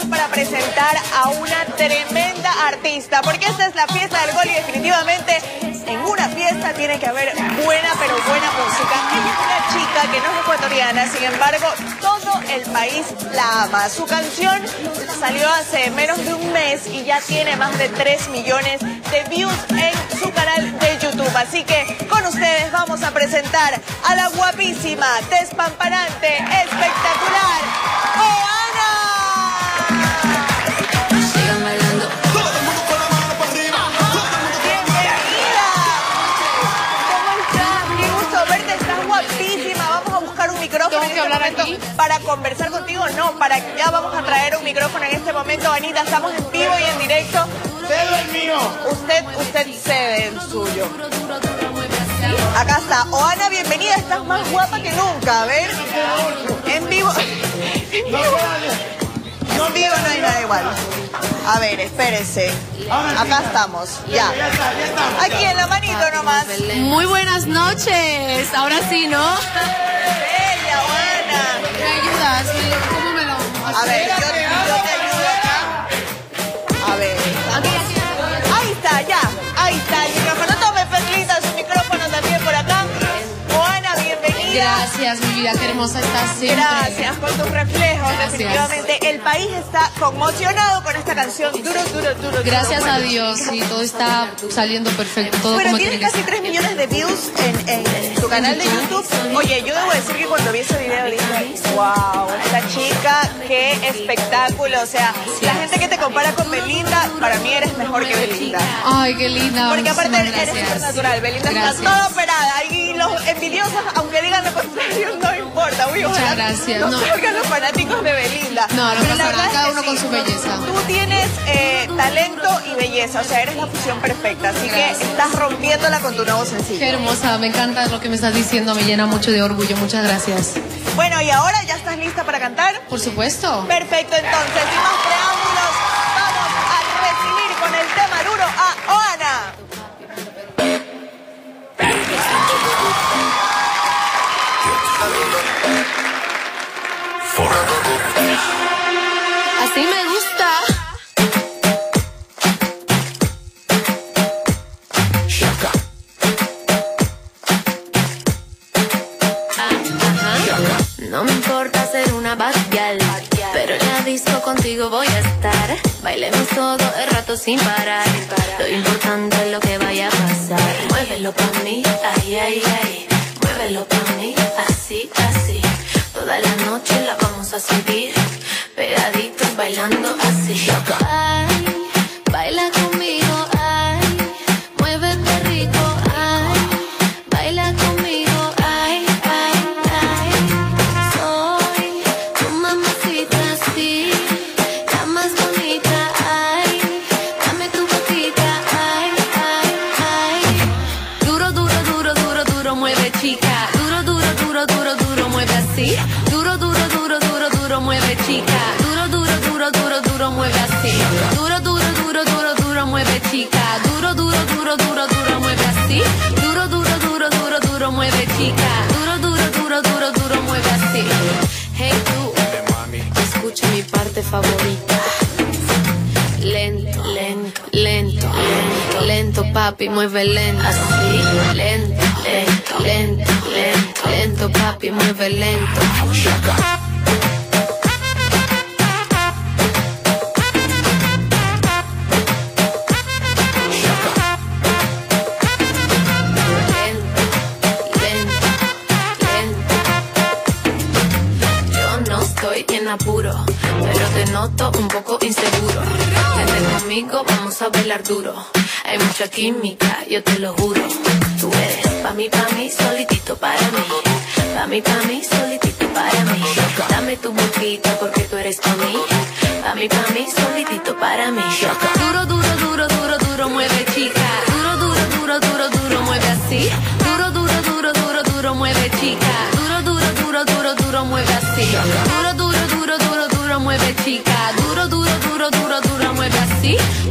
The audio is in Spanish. listos para presentar a una tremenda artista, porque esta es la fiesta del gol y definitivamente en una fiesta tiene que haber buena, pero buena música. Ella es una chica que no es ecuatoriana, sin embargo, todo el país la ama. Su canción salió hace menos de un mes y ya tiene más de 3 millones de views en su canal de YouTube. Así que con ustedes vamos a presentar a la guapísima, despampanante, espectacular, Oana. Para conversar contigo, no, ya vamos a traer un micrófono en este momento, Anita, estamos en vivo y en directo. Cedo el mío. Usted cede el suyo. Acá está, Oana, bienvenida, estás más guapa que nunca, a ver. En vivo. En vivo no hay nada igual. A ver, espérense. Acá estamos, ya. Aquí en la manito nomás. Muy buenas noches, ahora sí, ¿no? ¿Me ayudas? ¿Cómo me lo haces? A ver, yo te ayudo acá. A ver. Ahí está, ya. Ahí está el micrófono. Tome, Perlita, su micrófono también por acá. Oana, bienvenida. Gracias, mi vida, qué hermosa estás siempre. Gracias por tus reflejos. Gracias. Definitivamente el país está conmocionado con esta canción. Duro, duro, duro. Gracias a Dios, y todo está saliendo perfecto. Todo bueno, como tienes casi 3 millones de views en tu canal de YouTube. Oye, yo debo decir que cuando vi ese video dije, wow, esta chica, qué espectáculo. O sea, la gente que te compara con Belinda, para mí eres mejor que Belinda. Ay, qué linda. Porque aparte eres súper natural. Belinda está toda operada. Y los envidiosos, aunque digan lo contrario, no importa. Uy, muchas gracias. No salgan los fanáticos de Belinda. No, no pasa nada. Cada uno con su belleza. Tú tienes talento y belleza. O sea, eres la fusión perfecta. Así que estás rompiéndola con tu nuevo sencillo. Qué hermosa. Me encanta lo que me estás diciendo. Me llena mucho de orgullo, muchas gracias. Bueno, y ahora ya estás lista para cantar. Por supuesto. Perfecto, entonces, sin más preámbulos, vamos a recibir con el tema duro a Oana. Así me gusta. No me importa ser una bad girl, pero en la disco contigo voy a estar. Bailemos todo el rato sin parar. Lo importante es lo que vaya a pasar. Muévelo pa' mí, ay, ay, ay. Muévelo pa' mí, así, así. Toda la noche la vamos a subir, pegaditos bailando así. Ay, baila conmigo, ay. Muévete rico, ay. Baila conmigo. Duro, duro, duro, duro, duro, mueve chica. Duro, duro, duro, duro, duro, mueve así. Duro, duro, duro, duro, duro, mueve chica. Duro, duro, duro, duro, duro, mueve así. Duro, duro, duro, duro, duro, mueve chica. Duro, duro, duro, duro, duro, mueve así. Hey tú, escucha mi parte favorita. Lento, lento, lento, lento, lento, papi, mueve lento. Así, lento, lento, lento, lento. Lento, papi, mueve lento. Lento, lento, lento. Yo no estoy en apuro, pero te noto un poco inseguro. Vente conmigo, vamos a bailar duro. Hay mucha química, yo te lo juro. Tú eres pa' mí, solitito para mí. Pa' mí, solitito para mí. Dame tu boquita porque tú eres pa' mí, solitito para mí. Duro, duro, duro, duro, duro, mueve chica. Duro, duro, duro, duro, duro, mueve así. Duro, duro, duro, duro, duro, mueve chica. Duro, duro, duro, duro, duro, mueve así. Duro, duro, duro, duro, duro, mueve chica. Duro, duro, duro, duro, duro, mueve así.